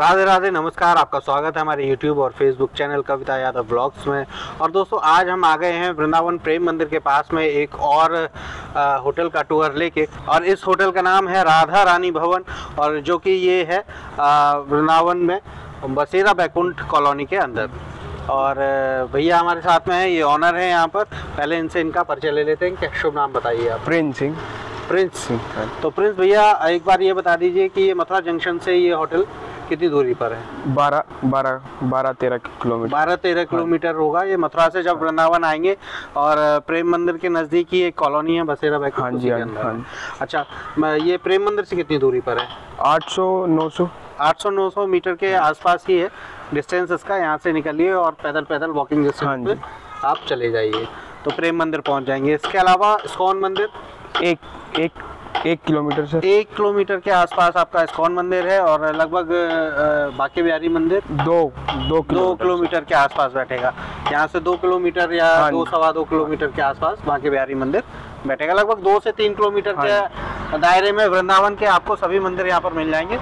राधे राधे, नमस्कार। आपका स्वागत है हमारे YouTube और Facebook channel Kavita Yadav blogs में। और दोस्तों, आज हम आ गए हैं वृंदावन प्रेम मंदिर के पास में एक और होटल का टूर लेके। और इस होटल का नाम है राधा रानी भवन, और जो कि ये है वृंदावन में बसेरा बैकुंठ कॉलोनी के अंदर। और भैया हमारे साथ में है, ये ऑनर है यहाँ पर। पहले इनसे इनका परिचय ले लेते हैं। क्या शुभ नाम बताइए आप? प्रिंस सिंह। प्रिंस सिंह। तो प्रिंस भैया, एक बार ये बता दीजिए कि ये मथुरा जंक्शन से ये होटल कितनी दूरी पर है? 12-13 किलोमीटर। 12-13 किलोमीटर होगा ये मथुरा से। जब वृंदावन आएंगे और प्रेम मंदिर के नज़दीक ही एक कॉलोनी है बसेरा बैकुंठ। हाँ जी, हाँ। अच्छा, ये प्रेम मंदिर से कितनी दूरी पर है? 800-900 मीटर के आसपास ही है डिस्टेंस इसका। यहाँ से निकलिए और पैदल वॉकिंग डिस्टेंस पे आप चले जाइए तो प्रेम मंदिर पहुँच जाएंगे। इसके अलावा इस्कॉन मंदिर एक किलोमीटर से 1 किलोमीटर के आसपास आपका इस्कॉन मंदिर है। और लगभग बाकी बिहारी मंदिर दो किलोमीटर के आसपास बैठेगा। यहाँ से 2 किलोमीटर या 2-2.25 किलोमीटर के आसपास बाकी बिहारी मंदिर बैठेगा। लगभग 2 से 3 किलोमीटर के दायरे में वृंदावन के आपको सभी मंदिर यहाँ पर मिल जाएंगे।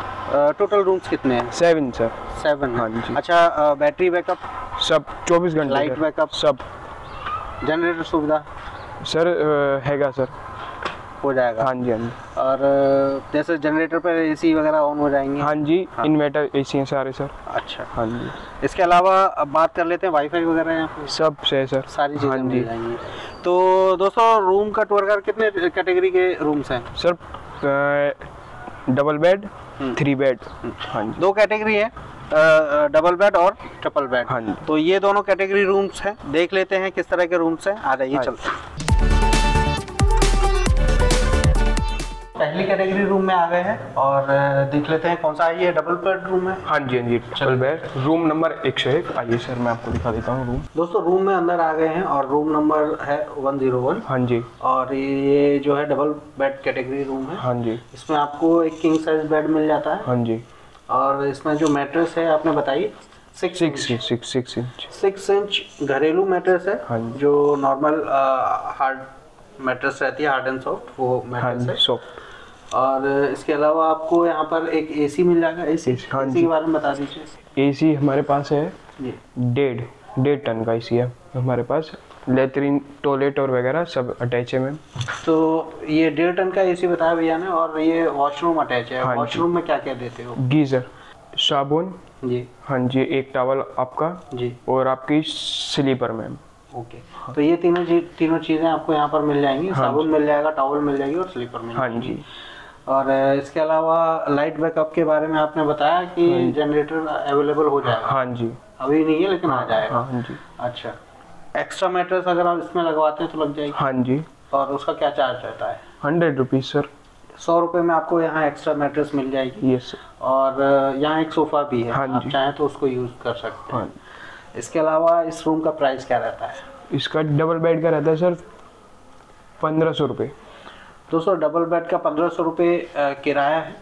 टोटल रूम्स कितने हैं? 7 सर। 7। हाँ जी। अच्छा, बैटरी बैकअप सब 24 घंटे? लाइट बैकअप सब, जनरेटर सुविधा सर हैगा सर, हो जाएगा। हाँ जी, हाँ जी। और जैसे जनरेटर पर एसी वगैरह ऑन हो जाएंगे? हाँ जी, इन्वर्टर एसी हैं सारे सर। अच्छा, हाँ जी। इसके अलावा अब बात कर लेते हैं, वाईफाई वगैरह यहाँ पे सब से सर, सारी चीज़ें मिल जाएंगी। तो दोस्तों, रूम का टूर कर कितने कैटेगरी के रूम्स हैं सर? Double bed, 3 bed. हाँ जी, 2 कैटेगरी है, डबल बेड और ट्रिपल बेड। हाँ जी। तो ये दोनों कैटेगरी रूम्स हैं। देख लेते हैं किस तरह के रूम्स हैं, आ जाइए चलते हैं। पहली कैटेगरी रूम में आ गए हैं और देख लेते हैं कौन सा है। ये डबल बेड रूम है? हाँ जी, हाँ जी, डबल बेड रूम नंबर 101। आइए सर, मैं आपको दिखा देता हूँ रूम। दोस्तों, रूम में अंदर आ गए हैं और रूम नंबर है 101। हाँ जी। और ये जो है डबल बेड कैटेगरी रूम है। हाँ जी। इसमें आपको एक किंग साइज बेड मिल जाता है। हाँ जी। और इसमें जो मैट्रेस है आपने बताई 6 इंच घरेलू मैट्रेस है। जो नॉर्मल हार्ड मैट्रेस रहती है, हार्ड एंड सॉफ्ट, वो मैट्रेस है सॉफ्ट। और इसके अलावा आपको यहाँ पर एक एसी मिल जाएगा। एसी के बारे में बता दीजिए। एसी हमारे पास है 1.5 टन का एसी है हमारे पास। लेटरिन, टॉयलेट और वगैरह सब अटैच है मैम। तो ये 1.5 टन का एसी बताया भैया ने, और ये वॉशरूम अटैच है। हाँ, वॉशरूम में क्या क्या देते हो? गीजर, साबुन जी। हाँ जी, एक टॉवल आपका जी, और आपकी स्लीपर मैम। ओके। तो ये तीनों चीज़ें आपको यहाँ पर मिल जाएंगी। हाँ, साबुन मिल जाएगा, टॉवल मिल जाएगी और स्लीपर मिल जाएगी। हाँ जी। और इसके अलावा लाइट बैकअप के बारे में आपने बताया कि जनरेटर अवेलेबल हो जाएगा। हाँ जी, अभी नहीं है लेकिन आ जाएगा। हाँ जी। अच्छा, एक्स्ट्रा मैट्रेस अगर आप इसमें लगवाते हैं तो लग जाएगी? हाँ जी। और उसका क्या चार्ज रहता है? 100 रुपीज़ सर। 100 रुपये में आपको यहाँ एक्स्ट्रा मैट्रेस मिल जाएगी। यस। और यहाँ एक सोफ़ा भी है, आप चाहें तो उसको यूज़ कर सकते हैं। इसके अलावा इस रूम का प्राइस क्या रहता है? इसका डबल बेड का रहता है सर 1500 रुपये। दोस्तों, डबल बेड का 1500 रुपये किराया है।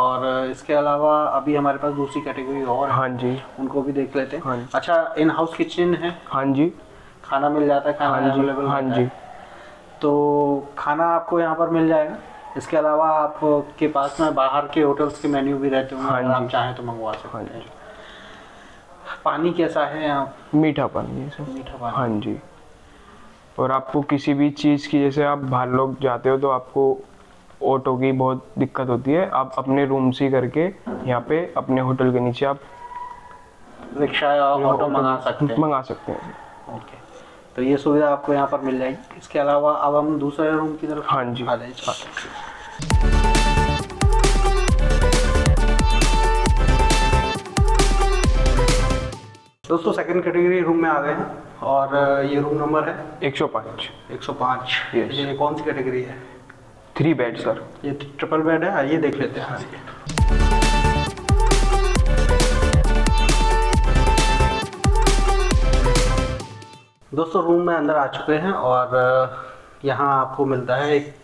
और इसके अलावा अभी हमारे पास दूसरी कैटेगरी और है। हाँ जी, उनको भी देख लेते हैं। हाँ। अच्छा, इन हाउस किचन है? हाँ जी, खाना मिल जाता है, खाना अवेलेबल। हाँ जी। तो खाना आपको यहाँ पर मिल जाएगा। इसके अलावा आपके पास में बाहर के होटल्स के मेन्यू भी रहते होंगे, अगर आप चाहें तो मंगवा सकते हैं। पानी कैसा है यहाँ? मीठा पानी है सर। मीठा पानी। हाँ जी। और आपको किसी भी चीज़ की, जैसे आप बाहर लोग जाते हो तो आपको ऑटो की बहुत दिक्कत होती है, आप अपने रूम से करके यहाँ पे अपने होटल के नीचे आप रिक्शा या ऑटो मंगा सकते हैं। ओके, तो ये सुविधा आपको यहाँ पर मिल जाएगी। इसके अलावा अब हम दूसरे रूम की तरफ। हाँ जी। दोस्तों, सेकंड कैटेगरी रूम में आ गए हैं और ये रूम नंबर है 105। 105। ये कौन सी कैटेगरी है? 3 बेड सर। ये ट्रिपल बेड है। आइए देख लेते हैं। दोस्तों, रूम में अंदर आ चुके हैं और यहाँ आपको मिलता है एक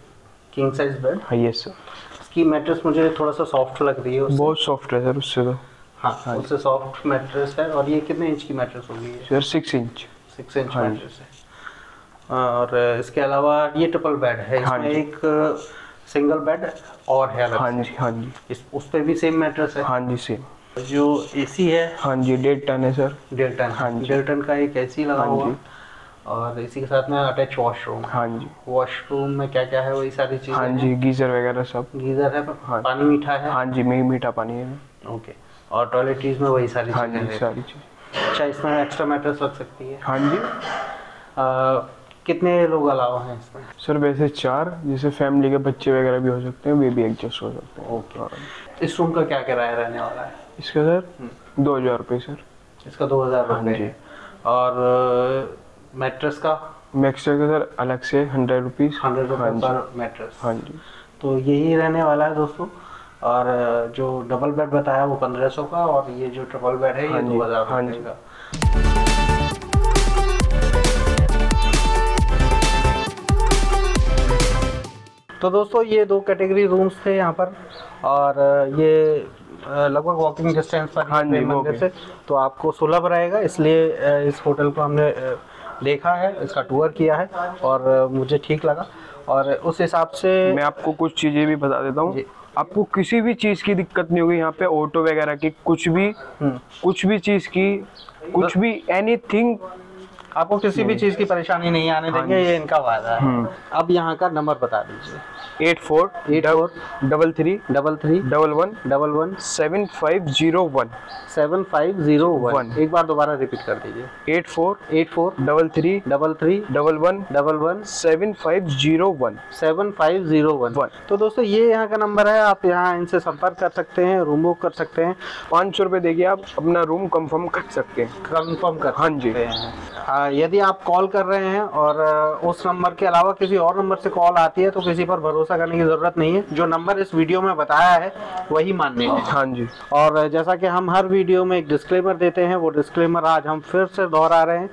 किंग साइज बेड। हाँ, यस सर। इसकी मैट्रेस मुझे थोड़ा सा सॉफ्ट लग रही है। बहुत सॉफ्ट है सर उससे तो। हाँ, उससे सॉफ्ट मैट्रेस है। और ये कितने इंच की मैट्रेस होगी सर? 6 इंच। 6 इंच मैट्रेस है। और इसके अलावा ये ट्रिपल बेड है। इसमें एक सिंगल बेड और है। हाँ जी, हाँ जी। उस पर भी सेम मैट्रेस है? हाँ जी, सेम। जो एसी है। हाँ जी, 1.5 टन है सर। 1.5 टन। हाँ जी, 1.5 टन का एक एसी लगा हुआ और इसी के साथ में अटैच वॉशरूम। हाँ जी, वॉशरूम में क्या क्या है वही सारी चीजें। हाँ जी, गीजर वगैरह सब। गीजर है, पानी मीठा है। हाँ जी, मीठा पानी है। ओके, और टॉयलेटरीज में वही सारी चीजें। हाँ जी, सारी चीज। अच्छा, इसमें एक्स्ट्रा मैट्रेस रख सकती है। हाँ जी। कितने लोग अलावा हैं इसमें? सर वैसे 4, जैसे फैमिली के बच्चे वगैरह भी हो सकते हैं, वे भी एडजस्ट हो सकते हैं। ओके, इस रूम का क्या किराया रहने वाला है? इसका सर 2000 रुपये सर। इसका 2000 रुपये। जी। और मैट्रेस का? मैट्रेस का सर अलग से 100 रुपीज़। 100 रुपये पर मैट्रेस। हाँ जी, तो यही रहने वाला है दोस्तों। और जो डबल बेड बताया वो 1500 का, और ये जो ट्रिपल बेड है ये 2000 का। तो दोस्तों ये 2 कैटेगरी रूम्स थे यहाँ पर, और ये लगभग वॉकिंग डिस्टेंस पर मंदिर से, तो आपको सुलभ रहेगा, इसलिए इस होटल को हमने देखा है, इसका टूर किया है और मुझे ठीक लगा। और उस हिसाब से मैं आपको कुछ चीज़ें भी बता देता हूँ, आपको किसी भी चीज़ की दिक्कत नहीं होगी यहाँ पे, ऑटो वगैरह की कुछ भी चीज़ की, कुछ भी एनीथिंग, आपको किसी भी चीज़ की परेशानी नहीं आने देंगे, ये इनका वादा है। अब यहाँ का नंबर बता दीजिए। 84 83 33 11 11 7501 7501। एक बार दोबारा रिपीट कर दीजिए। 84 83 33 11 11 7501 7501। तो दोस्तों ये यहाँ का नंबर है, आप यहाँ इनसे संपर्क कर सकते हैं, रूम बुक कर सकते हैं। 500 रुपये देके आप अपना रूम कन्फर्म कर सकते हैं। हाँ जी। यदि आप कॉल कर रहे हैं और उस नंबर के अलावा किसी और नंबर से कॉल आती है, तो किसी पर भरोसा करने की ज़रूरत नहीं है, जो नंबर इस वीडियो में बताया है वही मानने हैं। हाँ जी। और जैसा कि हम हर वीडियो में एक डिस्क्लेमर देते हैं, वो डिस्क्लेमर आज हम फिर से दोहरा रहे हैं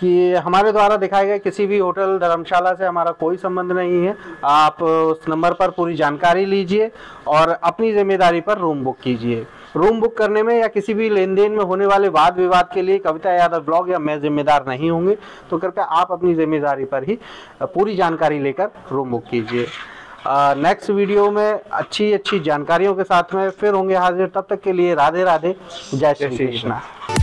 कि हमारे द्वारा दिखाए गए किसी भी होटल धर्मशाला से हमारा कोई संबंध नहीं है। आप उस नंबर पर पूरी जानकारी लीजिए और अपनी जिम्मेदारी पर रूम बुक कीजिए। रूम बुक करने में या किसी भी लेन देन में होने वाले वाद विवाद के लिए कविता यादव ब्लॉग या मैं जिम्मेदार नहीं होंगे, तो कृपया आप अपनी जिम्मेदारी पर ही पूरी जानकारी लेकर रूम बुक कीजिए। नेक्स्ट वीडियो में अच्छी जानकारियों के साथ में फिर होंगे हाजिर। तब तक के लिए राधे राधे, जय श्री कृष्णा।